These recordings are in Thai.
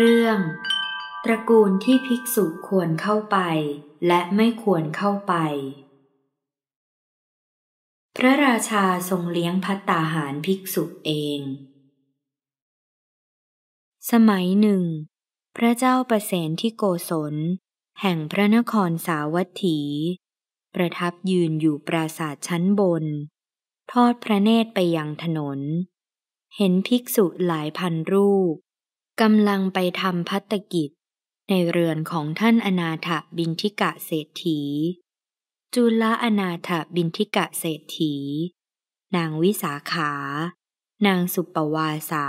เรื่องตระกูลที่ภิกษุควรเข้าไปและไม่ควรเข้าไปพระราชาทรงเลี้ยงภัตตาหารภิกษุเองสมัยหนึ่งพระเจ้าประเสนที่โกศลแห่งพระนครสาวัตถีประทับยืนอยู่ปราสาทชั้นบนทอดพระเนตรไปยังถนนเห็นภิกษุหลายพันรูปกำลังไปทำภัตกิจในเรือนของท่านอนาถบิณฑิกะเศรษฐีจุลอนาถบิณฑิกะเศรษฐีนางวิสาขานางสุปวาสา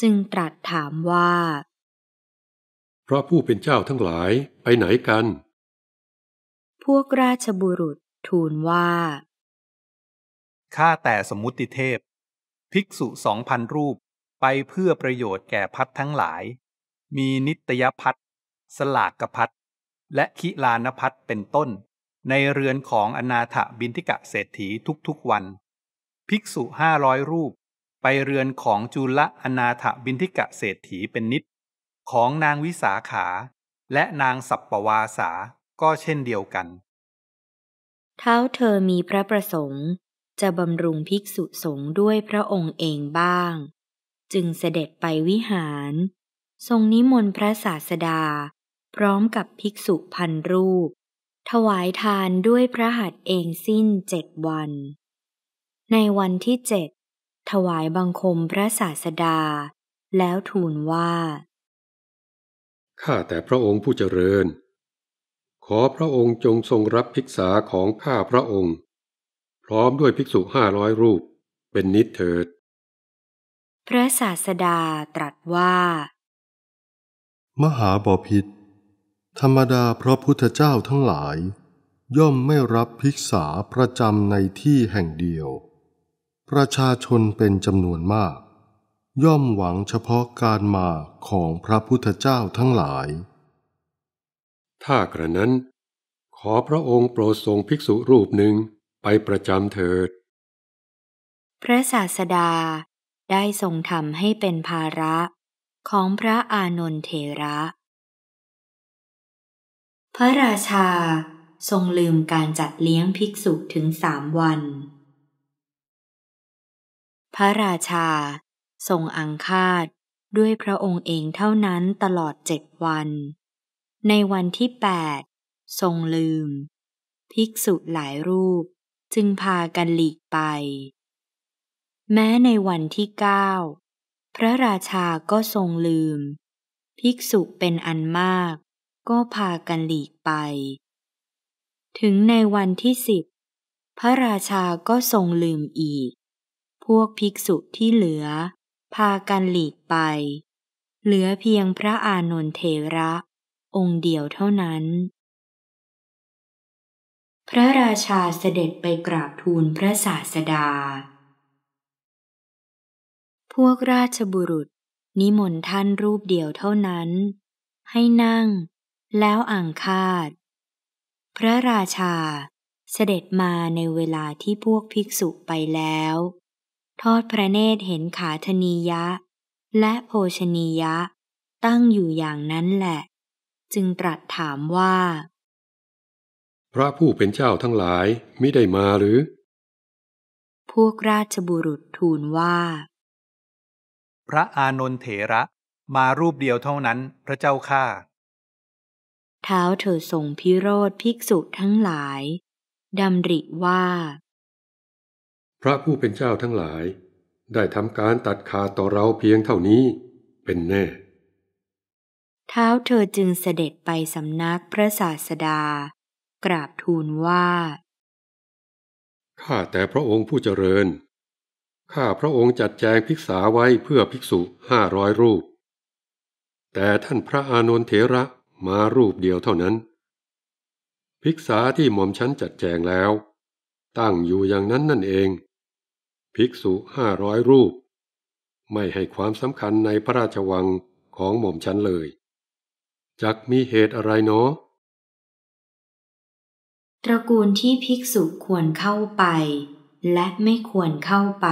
จึงตรัสถามว่าพระผู้เป็นเจ้าทั้งหลายไปไหนกันพวกราชบุรุษทูลว่าข้าแต่สมมุติเทพภิกษุ2,000 รูปไปเพื่อประโยชน์แก่ภัตทั้งหลายมีนิตยภัตสลากภัตและคิลานภัตเป็นต้นในเรือนของอนาถบิณฑิกะเศรษฐีทุกๆวันภิกษุ500 รูปไปเรือนของจุลอนาถบิณฑิกะเศรษฐีเป็นนิดของนางวิสาขาและนางสัปปวาสาก็เช่นเดียวกันเท้าเธอมีพระประสงค์จะบำรุงภิกษุสงฆ์ด้วยพระองค์เองบ้างจึงเสด็จไปวิหารทรงนิมนต์พระศาสดาพร้อมกับภิกษุ1,000 รูปถวายทานด้วยพระหัตถ์เองสิ้น7 วันในวันที่7ถวายบังคมพระศาสดาแล้วทูลว่าข้าแต่พระองค์ผู้เจริญขอพระองค์จงทรงรับภิกษาของข้าพระองค์พร้อมด้วยภิกษุ500 รูปเป็นนิดเถิดพระศาสดาตรัสว่ามหาบพิตรธรรมดาพระพุทธเจ้าทั้งหลายย่อมไม่รับภิกษาประจำในที่แห่งเดียวประชาชนเป็นจำนวนมากย่อมหวังเฉพาะการมาของพระพุทธเจ้าทั้งหลายถ้ากระนั้นขอพระองค์โปรดทรงภิกษุรูปหนึ่งไปประจำเถิดพระศาสดาได้ทรงทำให้เป็นภาระของพระอานนทเถระพระราชาทรงลืมการจัดเลี้ยงภิกษุถึง3 วันพระราชาทรงอังคาสด้วยพระองค์เองเท่านั้นตลอด7 วันในวันที่8ทรงลืมภิกษุหลายรูปจึงพากันหลีกไปแม้ในวันที่9พระราชาก็ทรงลืมภิกษุเป็นอันมากก็พากันหลีกไปถึงในวันที่10พระราชาก็ทรงลืมอีกพวกภิกษุที่เหลือพากันหลีกไปเหลือเพียงพระอานนทเถระองค์เดียวเท่านั้นพระราชาเสด็จไปกราบทูลพระศาสดาพวกราชบุรุษนิมนต์ท่านรูปเดียวเท่านั้นให้นั่งแล้วอังคาสพระราชาเสด็จมาในเวลาที่พวกภิกษุไปแล้วทอดพระเนตรเห็นขาธนียะและโภชนียะตั้งอยู่อย่างนั้นแหละจึงตรัสถามว่าพระผู้เป็นเจ้าทั้งหลายมิได้มาหรือพวกราชบุรุษทูลว่าพระอานนทเถระมารูปเดียวเท่านั้นพระเจ้าข้าเท้าเธอทรงพิโรธภิกษุทั้งหลายดำริว่าพระผู้เป็นเจ้าทั้งหลายได้ทำการตัดขาดต่อเราเพียงเท่านี้เป็นแน่เท้าเธอจึงเสด็จไปสำนักพระศาสดากราบทูลว่าข้าแต่พระองค์ผู้เจริญข้าพระองค์จัดแจงภิกษาไว้เพื่อภิกษุ500 รูปแต่ท่านพระอานนทเถระมารูปเดียวเท่านั้นภิกษาที่หม่อมฉันจัดแจงแล้วตั้งอยู่อย่างนั้นนั่นเองภิกษุ500 รูปไม่ให้ความสำคัญในพระราชวังของหม่อมฉันเลยจักมีเหตุอะไรเนาะตระกูลที่ภิกษุควรเข้าไปและไม่ควรเข้าไป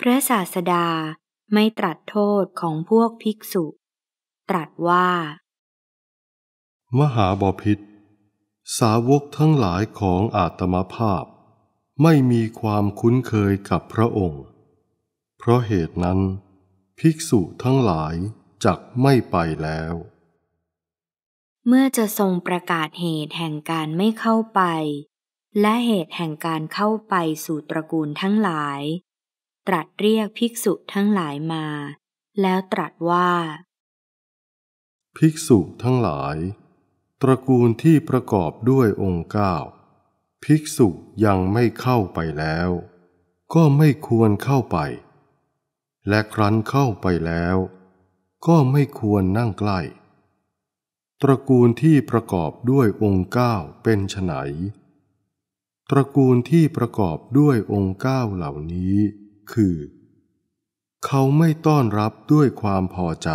พระศาสดา ไม่ตรัสโทษของพวกภิกษุตรัสว่ามหาบพิตรสาวกทั้งหลายของอาตมภาพไม่มีความคุ้นเคยกับพระองค์เพราะเหตุนั้นภิกษุทั้งหลายจักไม่ไปแล้วเมื่อจะทรงประกาศเหตุแห่งการไม่เข้าไปและเหตุแห่งการเข้าไปสู่ตระกูลทั้งหลายตรัสเรียกภิกษุทั้งหลายมาแล้วตรัสว่าภิกษุทั้งหลายตระกูลที่ประกอบด้วยองค์9ภิกษุยังไม่เข้าไปแล้วก็ไม่ควรเข้าไปและครั้นเข้าไปแล้วก็ไม่ควรนั่งใกล้ตระกูลที่ประกอบด้วยองค์9เป็นไฉนตระกูลที่ประกอบด้วยองค์9เหล่านี้คือเขาไม่ต้อนรับด้วยความพอใจ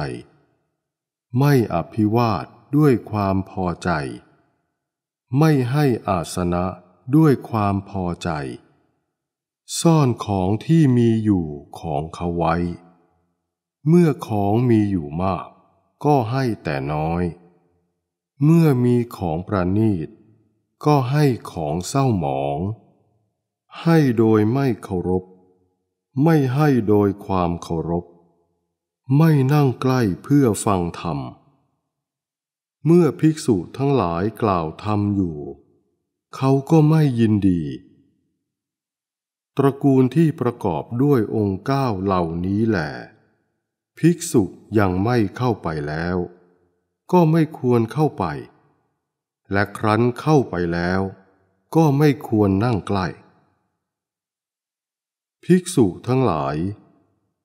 ไม่อภิวาทด้วยความพอใจไม่ให้อาสนะด้วยความพอใจซ่อนของที่มีอยู่ของเขาไว้เมื่อของมีอยู่มากก็ให้แต่น้อยเมื่อมีของประณีตก็ให้ของเศร้าหมองให้โดยไม่เคารพไม่ให้โดยความเคารพไม่นั่งใกล้เพื่อฟังธรรมเมื่อภิกษุทั้งหลายกล่าวธรรมอยู่เขาก็ไม่ยินดีตระกูลที่ประกอบด้วยองค์9เหล่านี้แหละภิกษุยังไม่เข้าไปแล้วก็ไม่ควรเข้าไปและครั้นเข้าไปแล้วก็ไม่ควรนั่งใกล้ภิกษุทั้งหลาย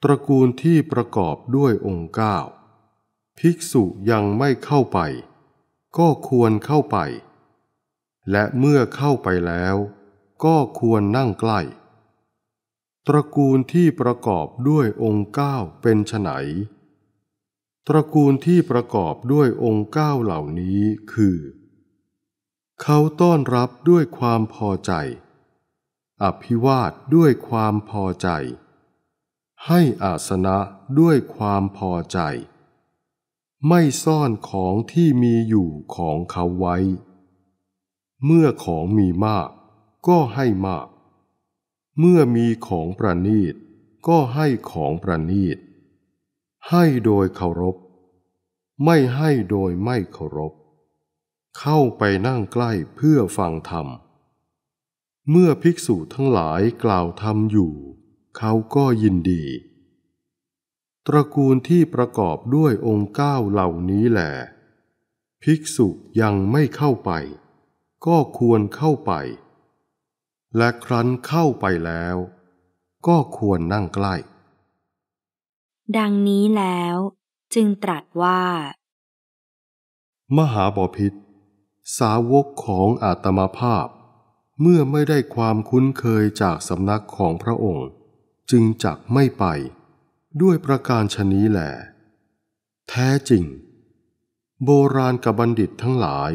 ตระกูลที่ประกอบด้วยองค์9ภิกษุยังไม่เข้าไปก็ควรเข้าไปและเมื่อเข้าไปแล้วก็ควรนั่งใกล้ตระกูลที่ประกอบด้วยองค์9เป็นไฉนตระกูลที่ประกอบด้วยองค์9เหล่านี้คือเขาต้อนรับด้วยความพอใจอภิวาทด้วยความพอใจให้อาสนะด้วยความพอใจไม่ซ่อนของที่มีอยู่ของเขาไว้เมื่อของมีมากก็ให้มากเมื่อมีของประณีตก็ให้ของประณีตให้โดยเคารพไม่ให้โดยไม่เคารพเข้าไปนั่งใกล้เพื่อฟังธรรมเมื่อภิกษุทั้งหลายกล่าวธรรมอยู่เขาก็ยินดีตระกูลที่ประกอบด้วยองค์9เหล่านี้แหละภิกษุยังไม่เข้าไปก็ควรเข้าไปและครั้นเข้าไปแล้วก็ควรนั่งใกล้ดังนี้แล้วจึงตรัสว่ามหาบพิตรสาวกของอาตมภาพเมื่อไม่ได้ความคุ้นเคยจากสำนักของพระองค์จึงจักไม่ไปด้วยประการชนี้แหละแท้จริงโบราณกบัณฑิตทั้งหลาย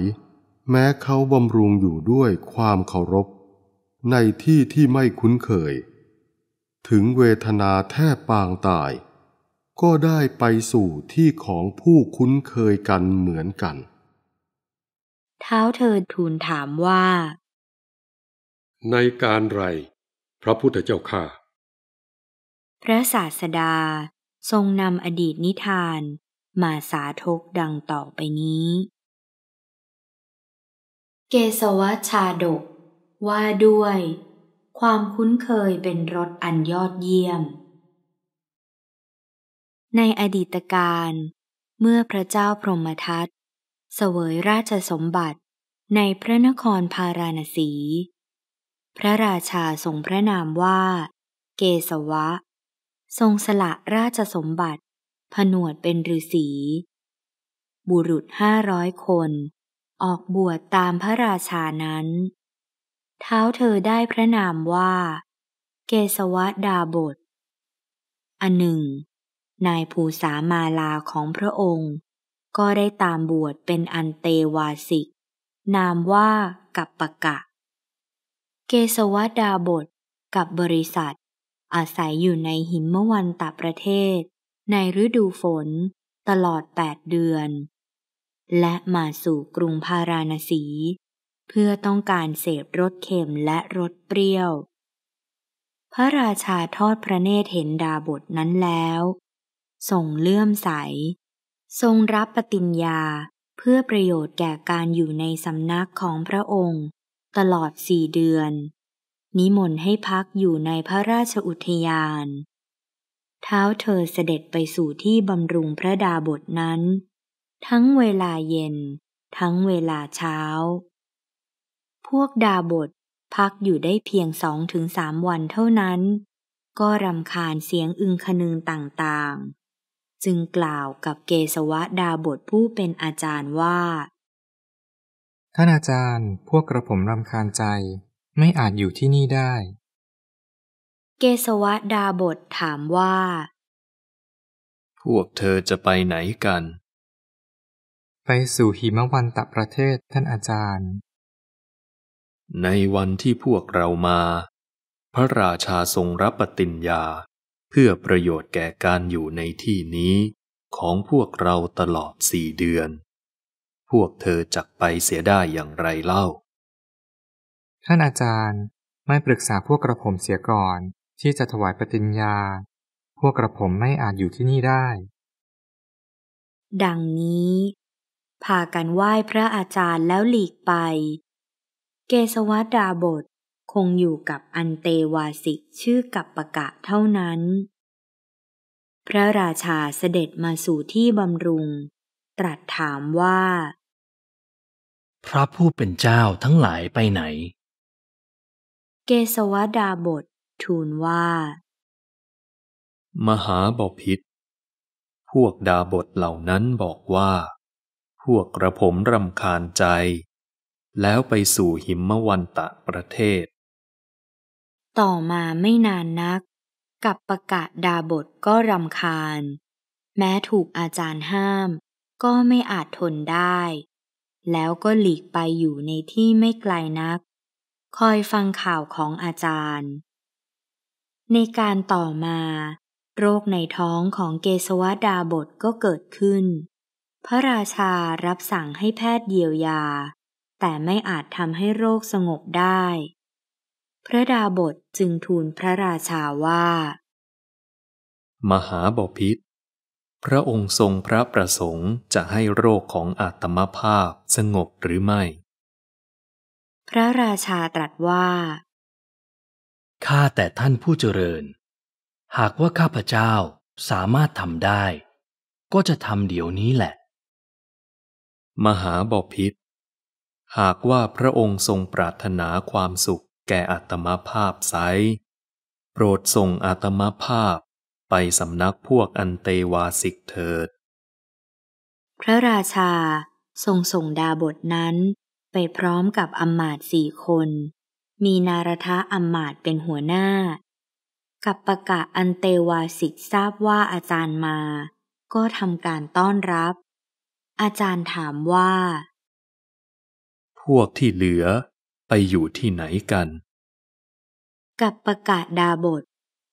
แม้เขาบำรุงอยู่ด้วยความเคารพในที่ที่ไม่คุ้นเคยถึงเวทนาแทบปางตายก็ได้ไปสู่ที่ของผู้คุ้นเคยกันเหมือนกันเท้าเธอทูลถามว่าในการไรพระพุทธเจ้าข้าพระศาสดาทรงนำอดีตนิทานมาสาธกดังต่อไปนี้เกสวชาดกว่าด้วยความคุ้นเคยเป็นรสอันยอดเยี่ยมในอดีตการเมื่อพระเจ้าพรหมทัตเสวยราชสมบัติในพระนครพาราณสีพระราชาทรงพระนามว่าเกสวะทรงสละราชสมบัติผนวดเป็นฤาษีบุรุษ500 คนออกบวชตามพระราชานั้นเท้าเธอได้พระนามว่าเกสวดาบสอันหนึ่งนายภูสามาลาของพระองค์ก็ได้ตามบวชเป็นอันเตวาสิกนามว่ากัปปกะเกสวดาบสกับบริษัทอาศัยอยู่ในหิมวันตประเทศ ในฤดูฝนตลอด8 เดือนและมาสู่กรุงพาราณสีเพื่อต้องการเสพรสเค็มและรสเปรี้ยวพระราชาทอดพระเนตรเห็นดาบทนั้นแล้วทรงเลื่อมใสทรงรับปฏิญญาเพื่อประโยชน์แก่การอยู่ในสำนักของพระองค์ตลอด4 เดือนนิมนต์ให้พักอยู่ในพระราชอุทยานเท้าเธอเสด็จไปสู่ที่บำรุงพระดาบทนั้นทั้งเวลาเย็นทั้งเวลาเช้าพวกดาบทพักอยู่ได้เพียง2 ถึง 3 วันเท่านั้นก็รำคาญเสียงอึงคนึงต่างๆจึงกล่าวกับเกสวดาบทผู้เป็นอาจารย์ว่าท่านอาจารย์พวกกระผมรำคาญใจไม่อาจอยู่ที่นี่ได้เกสวดาบทถามว่าพวกเธอจะไปไหนกันไปสู่หิมวันตประเทศท่านอาจารย์ในวันที่พวกเรามาพระราชาทรงรับปฏิญญาเพื่อประโยชน์แก่การอยู่ในที่นี้ของพวกเราตลอด4 เดือนพวกเธอจักไปเสียได้อย่างไรเล่าท่านอาจารย์ไม่ปรึกษาพวกกระผมเสียก่อนที่จะถวายปฏิญญาพวกกระผมไม่อาจอยู่ที่นี่ได้ดังนี้พากันไหว้พระอาจารย์แล้วหลีกไปเกสวดาบทคงอยู่กับอันเตวาสิกชื่อกัปปกะเท่านั้นพระราชาเสด็จมาสู่ที่บำรุงตรัสถามว่าพระผู้เป็นเจ้าทั้งหลายไปไหนเกสวดาบททูลว่ามหาบพิตรพวกดาบทเหล่านั้นบอกว่าพวกกระผมรำคาญใจแล้วไปสู่หิมวันตะประเทศต่อมาไม่นานนักกัปปกะดาบทก็รำคาญแม้ถูกอาจารย์ห้ามก็ไม่อาจทนได้แล้วก็หลีกไปอยู่ในที่ไม่ไกลนักคอยฟังข่าวของอาจารย์ในการต่อมาโรคในท้องของเกสวดาบทก็เกิดขึ้นพระราชารับสั่งให้แพทย์เยียวยาแต่ไม่อาจทำให้โรคสงบได้พระดาบทจึงทูลพระราชาว่ามหาบพิตรพระองค์ทรงพระประสงค์จะให้โรคของอาตมภาพสงบหรือไม่พระราชาตรัสว่าข้าแต่ท่านผู้เจริญหากว่าข้าพเจ้าสามารถทำได้ก็จะทำเดี๋ยวนี้แหละมหาบพิตรหากว่าพระองค์ทรงปรารถนาความสุขแก่อาตมภาพไซร้โปรดส่งอาตมภาพไปสำนักพวกอันเตวาสิกเถิดพระราชาทรงส่งดาบทนั้นไปพร้อมกับอมาตย์4 คนมีนารทะอมาตย์เป็นหัวหน้ากัปปกะอันเตวาสิกทราบว่าอาจารย์มาก็ทำการต้อนรับอาจารย์ถามว่าพวกที่เหลือไปอยู่ที่ไหนกันกัปปกะดาบท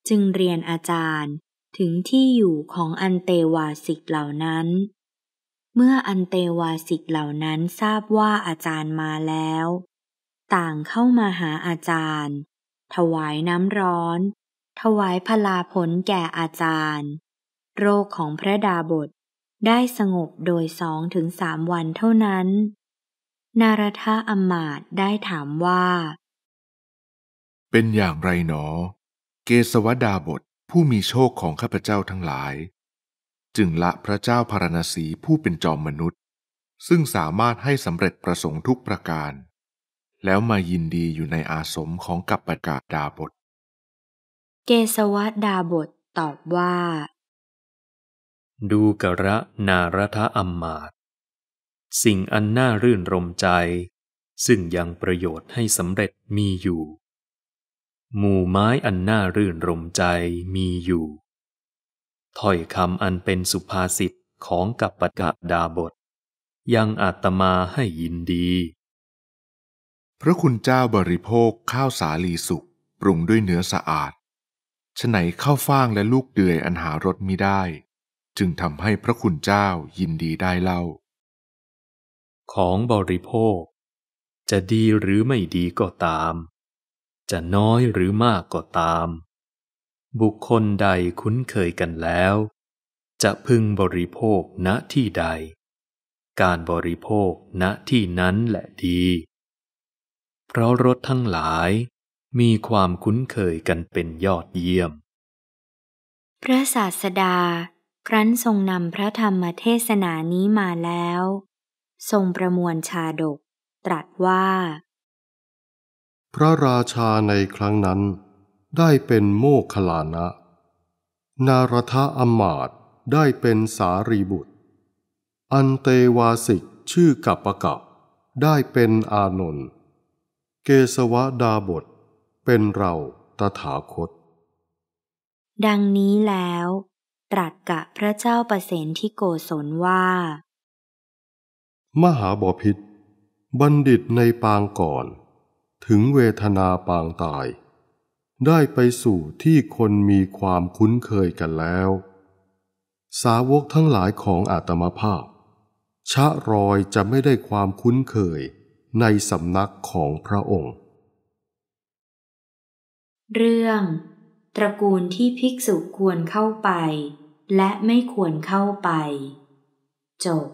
จึงเรียนอาจารย์ถึงที่อยู่ของอันเตวาสิกเหล่านั้นเมื่ออันเตวาสิกเหล่านั้นทราบว่าอาจารย์มาแล้วต่างเข้ามาหาอาจารย์ถวายน้ำร้อนถวายพลาผลแก่อาจารย์โรคของพระดาบทได้สงบโดย2 ถึง 3 วันเท่านั้นนารทะอมาตย์ได้ถามว่าเป็นอย่างไรหนอเกสวดาบทผู้มีโชคของข้าพเจ้าทั้งหลายจึงละพระเจ้าพาราณสีผู้เป็นจอมมนุษย์ซึ่งสามารถให้สำเร็จประสงค์ทุกประการแล้วมายินดีอยู่ในอาสมของกัปปกะดาบทเกสวดาบทตอบว่าดูกระนารทะอมาตย์สิ่งอันน่ารื่นรมใจซึ่งยังประโยชน์ให้สำเร็จมีอยู่หมู่ไม้อันน่ารื่นรมใจมีอยู่ถ้อยคำอันเป็นสุภาษิตของกัปปกะดาบทยังอาตมาให้ยินดีพระคุณเจ้าบริโภคข้าวสาลีสุกปรุงด้วยเนื้อสะอาดไฉนข้าวฟ่างและลูกเดือยอันหารสมิได้ จึงทำให้พระคุณเจ้ายินดีได้เล่าของบริโภคจะดีหรือไม่ดีก็ตามจะน้อยหรือมากก็ตามบุคคลใดคุ้นเคยกันแล้วจะพึงบริโภคณที่ใดการบริโภคณที่นั้นแหละดีเพราะรสทั้งหลายมีความคุ้นเคยกันเป็นยอดเยี่ยมพระศาสดาครั้นทรงนำพระธรรมเทศนานี้มาแล้วทรงประมวลชาดกตรัสว่าพระราชาในครั้งนั้นได้เป็นโมคคัลลานะนารทะอมาตย์ได้เป็นสารีบุตรอันเตวาสิกชื่อกัปปะกะได้เป็นอานนท์เกสวดาบสเป็นเราตถาคตดังนี้แล้วตรัสกับพระเจ้าปเสนทิโกศลว่ามหาบพิตรบัณฑิตในปางก่อนถึงเวทนาปางตายได้ไปสู่ที่คนมีความคุ้นเคยกันแล้วสาวกทั้งหลายของอาตมภาพชะรอยจะไม่ได้ความคุ้นเคยในสำนักของพระองค์เรื่องตระกูลที่ภิกษุควรเข้าไปและไม่ควรเข้าไปจบ